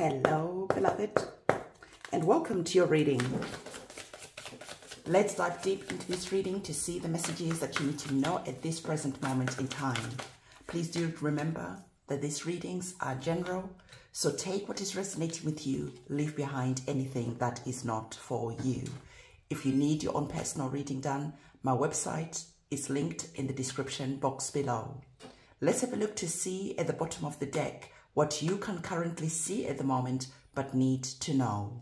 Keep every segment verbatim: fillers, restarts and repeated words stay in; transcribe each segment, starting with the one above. Hello, beloved, and welcome to your reading. Let's dive deep into this reading to see the messages that you need to know at this present moment in time. Please do remember that these readings are general, so take what is resonating with you, leave behind anything that is not for you. If you need your own personal reading done, my website is linked in the description box below. Let's have a look to see at the bottom of the deck what you can currently see at the moment but need to know.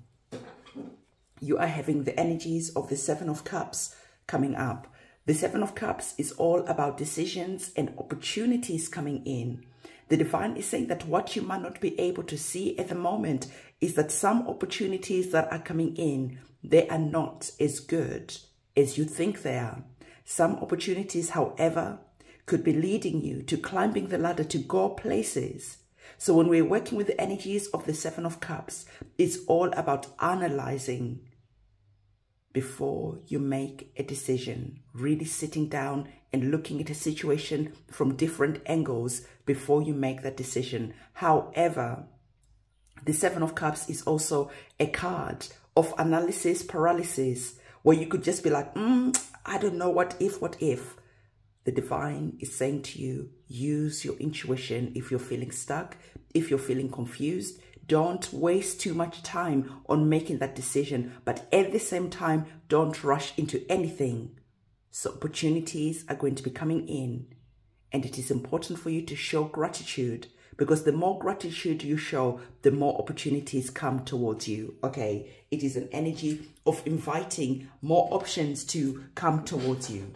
You are having the energies of the Seven of Cups coming up. The Seven of Cups is all about decisions and opportunities coming in. The Divine is saying that what you might not be able to see at the moment is that some opportunities that are coming in, they are not as good as you think they are. Some opportunities, however, could be leading you to climbing the ladder to go places. So when we're working with the energies of the Seven of Cups, it's all about analyzing before you make a decision, really sitting down and looking at a situation from different angles before you make that decision. However, the Seven of Cups is also a card of analysis paralysis, where you could just be like, mm, I don't know, what if, what if. The Divine is saying to you, use your intuition if you're feeling stuck, if you're feeling confused. Don't waste too much time on making that decision, but at the same time, don't rush into anything. So opportunities are going to be coming in, and it is important for you to show gratitude, because the more gratitude you show, the more opportunities come towards you, okay? It is an energy of inviting more options to come towards you.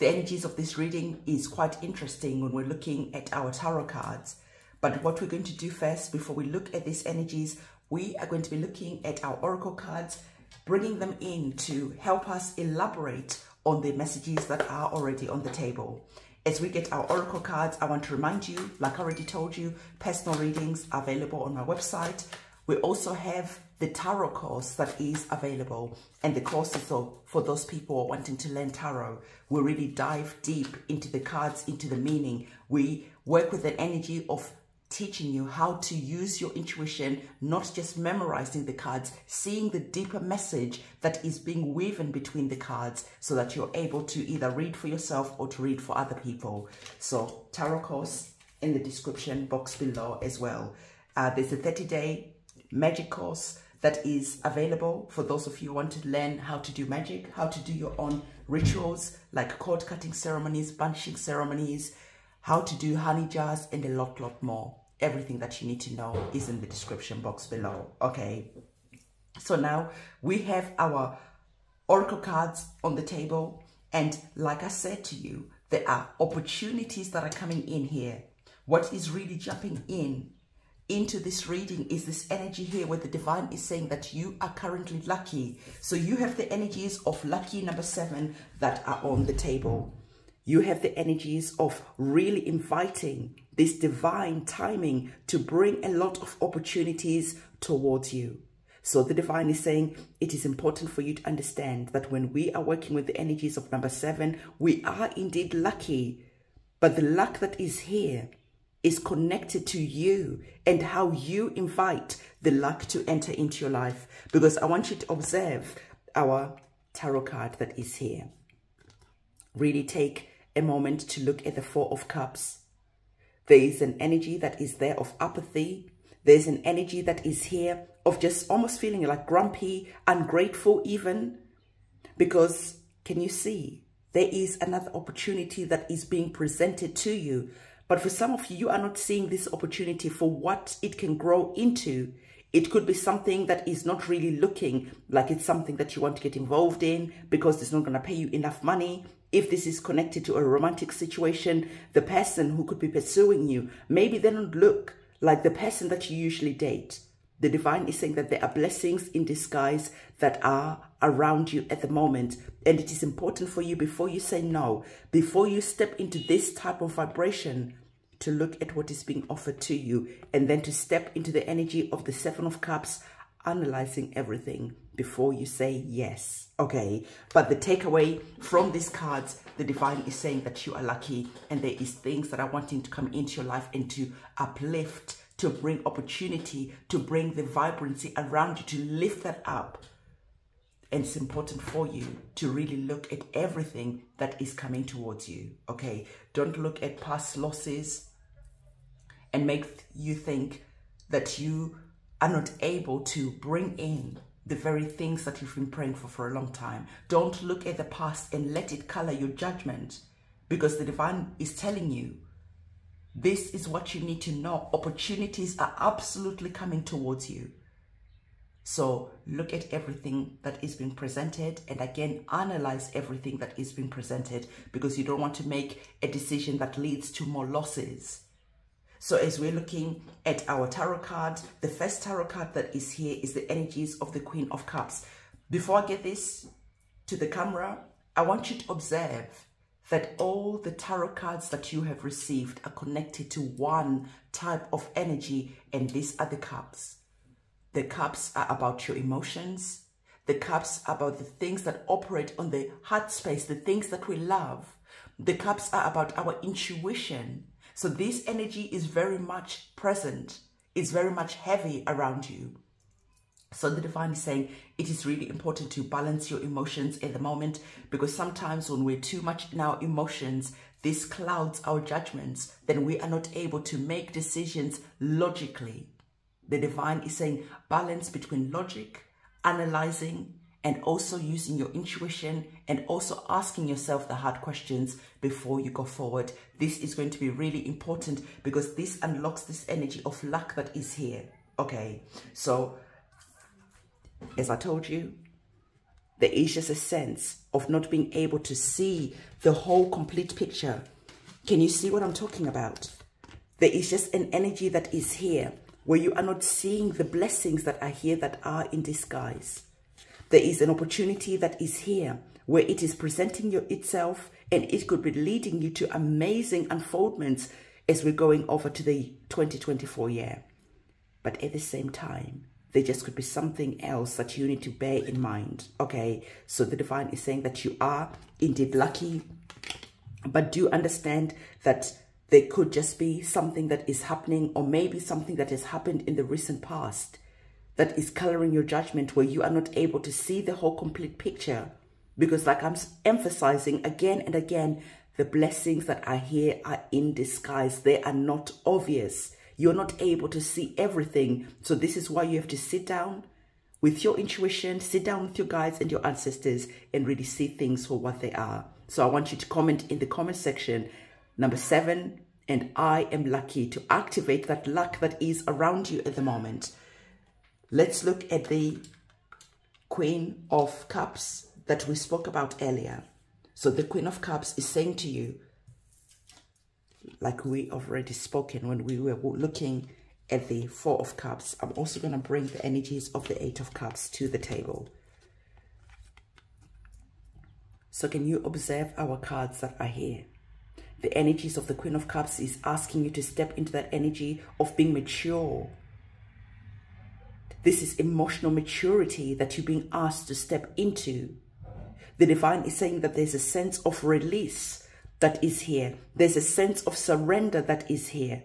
The energies of this reading is quite interesting when we're looking at our tarot cards. But what we're going to do first, before we look at these energies, we are going to be looking at our oracle cards, bringing them in to help us elaborate on the messages that are already on the table. As we get our oracle cards, I want to remind you, like I already told you, personal readings are available on my website. We also have the tarot course that is available, and the course is for those people wanting to learn tarot. We really dive deep into the cards, into the meaning. We work with an energy of teaching you how to use your intuition, not just memorizing the cards, seeing the deeper message that is being woven between the cards so that you're able to either read for yourself or to read for other people. So tarot course in the description box below as well. Uh, there's a thirty day magic course that is available for those of you who want to learn how to do magic, how to do your own rituals like cord cutting ceremonies, bunching ceremonies, how to do honey jars, and a lot, lot more. Everything that you need to know is in the description box below, okay? So now we have our oracle cards on the table, and like I said to you, there are opportunities that are coming in here. What is really jumping in into this reading is this energy here where the Divine is saying that you are currently lucky. So you have the energies of lucky number seven that are on the table. You have the energies of really inviting this divine timing to bring a lot of opportunities towards you. So the Divine is saying it is important for you to understand that when we are working with the energies of number seven, we are indeed lucky, but the luck that is here is connected to you and how you invite the luck to enter into your life. Because I want you to observe our tarot card that is here. Really take a moment to look at the Four of Cups. There is an energy that is there of apathy. There's an energy that is here of just almost feeling like grumpy, ungrateful even. Because can you see? There is another opportunity that is being presented to you. But for some of you, you are not seeing this opportunity for what it can grow into. It could be something that is not really looking like it's something that you want to get involved in, because it's not going to pay you enough money. If this is connected to a romantic situation, the person who could be pursuing you, maybe they don't look like the person that you usually date. The Divine is saying that there are blessings in disguise that are around you at the moment. And it is important for you, before you say no, before you step into this type of vibration, to look at what is being offered to you, and then to step into the energy of the Seven of Cups, analyzing everything before you say yes, okay? But the takeaway from these cards, the Divine is saying that you are lucky, and there is things that are wanting to come into your life and to uplift to bring opportunity, to bring the vibrancy around you, to lift that up. And it's important for you to really look at everything that is coming towards you, okay? Don't look at past losses and make you think that you are not able to bring in the very things that you've been praying for for a long time. Don't look at the past and let it color your judgment, because the divine is telling you, this is what you need to know. Opportunities are absolutely coming towards you. So look at everything that is being presented, and again, analyze everything that is being presented, because you don't want to make a decision that leads to more losses. So as we're looking at our tarot card, the first tarot card that is here is the energies of the Queen of Cups. Before I get this to the camera, I want you to observe that all the tarot cards that you have received are connected to one type of energy, and these are the cups. The cups are about your emotions. The cups are about the things that operate on the heart space, the things that we love. The cups are about our intuition. So this energy is very much present. It's very much heavy around you. So the divine is saying it is really important to balance your emotions at the moment, because sometimes when we're too much in our emotions, this clouds our judgments. Then we are not able to make decisions logically. The divine is saying balance between logic, analyzing, and also using your intuition, and also asking yourself the hard questions before you go forward. This is going to be really important, because this unlocks this energy of luck that is here. Okay, so as I told you, there is just a sense of not being able to see the whole complete picture. Can you see what I'm talking about? There is just an energy that is here, where you are not seeing the blessings that are here that are in disguise. There is an opportunity that is here, where it is presenting you itself, and it could be leading you to amazing unfoldments as we're going over to the twenty twenty-four year. But at the same time, there just could be something else that you need to bear in mind, okay? So the divine is saying that you are indeed lucky, but do understand that there could just be something that is happening, or maybe something that has happened in the recent past that is coloring your judgment, where you are not able to see the whole complete picture. Because like I'm emphasizing again and again, the blessings that are here are in disguise. They are not obvious. You're not able to see everything. So this is why you have to sit down with your intuition, sit down with your guides and your ancestors, and really see things for what they are. So I want you to comment in the comment section, number seven, and I am lucky, to activate that luck that is around you at the moment. Let's look at the Queen of Cups that we spoke about earlier. So the Queen of Cups is saying to you, like we already spoken when we were looking at the Four of Cups, I'm also going to bring the energies of the Eight of Cups to the table. So can you observe our cards that are here? The energies of the Queen of Cups is asking you to step into that energy of being mature. This is emotional maturity that you're being asked to step into. The divine is saying that there's a sense of release that is here. There's a sense of surrender that is here.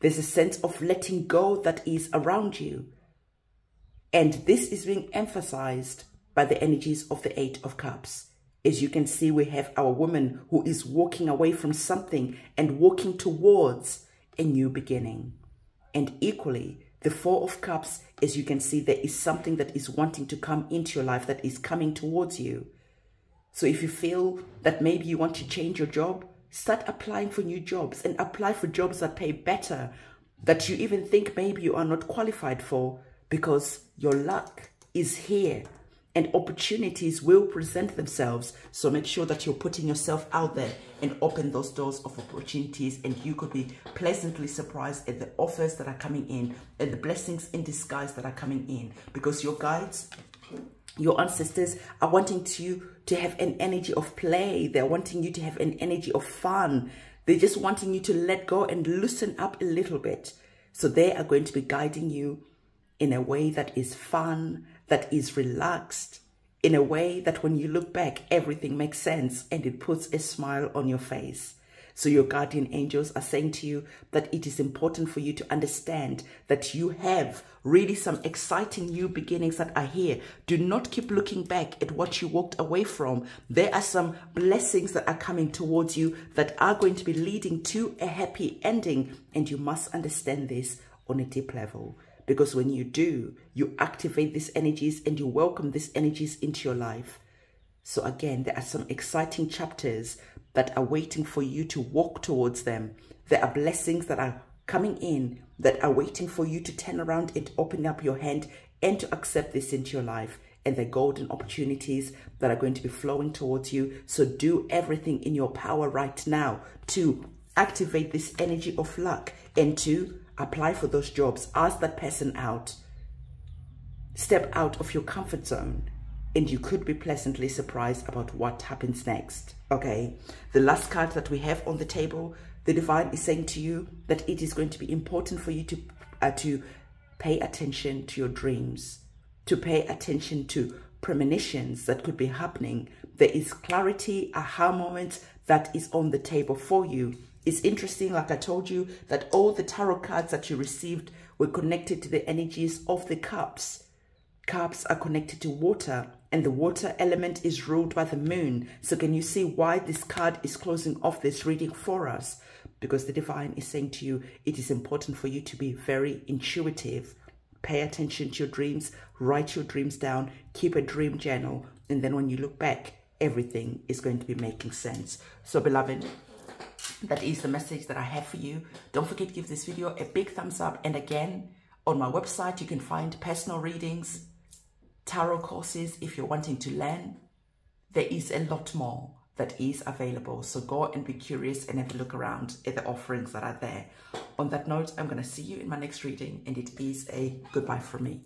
There's a sense of letting go that is around you. And this is being emphasized by the energies of the Eight of Cups. As you can see, we have our woman who is walking away from something and walking towards a new beginning. And equally, the Four of Cups, as you can see, there is something that is wanting to come into your life, that is coming towards you. So if you feel that maybe you want to change your job, start applying for new jobs, and apply for jobs that pay better, that you even think maybe you are not qualified for, because your luck is here. And opportunities will present themselves. So make sure that you're putting yourself out there and open those doors of opportunities. And you could be pleasantly surprised at the offers that are coming in, at the blessings in disguise that are coming in. Because your guides, your ancestors are wanting you to have an energy of play. They're wanting you to have an energy of fun. They're just wanting you to let go and loosen up a little bit. So they are going to be guiding you in a way that is fun, that is relaxed, in a way that when you look back, everything makes sense and it puts a smile on your face. So your guardian angels are saying to you that it is important for you to understand that you have really some exciting new beginnings that are here. Do not keep looking back at what you walked away from. There are some blessings that are coming towards you that are going to be leading to a happy ending. And you must understand this on a deep level. Because when you do, you activate these energies and you welcome these energies into your life. So again, there are some exciting chapters that are waiting for you to walk towards them. There are blessings that are coming in that are waiting for you to turn around and open up your hand and to accept this into your life. And the golden opportunities that are going to be flowing towards you. So do everything in your power right now to activate this energy of luck and to apply for those jobs. Ask that person out. Step out of your comfort zone, and you could be pleasantly surprised about what happens next. Okay, the last card that we have on the table, the divine is saying to you that it is going to be important for you to uh, to pay attention to your dreams, to pay attention to premonitions that could be happening. There is clarity, aha moments that is on the table for you. It's interesting, like I told you, that all the tarot cards that you received were connected to the energies of the cups. Cups are connected to water, and the water element is ruled by the moon. So can you see why this card is closing off this reading for us? Because the divine is saying to you, it is important for you to be very intuitive. Pay attention to your dreams, write your dreams down, keep a dream journal. And then when you look back, everything is going to be making sense. So beloved, that is the message that I have for you. Don't forget to give this video a big thumbs up. And again, on my website, you can find personal readings, tarot courses if you're wanting to learn. There is a lot more that is available. So go and be curious and have a look around at the offerings that are there. On that note, I'm going to see you in my next reading, and it is a goodbye from me.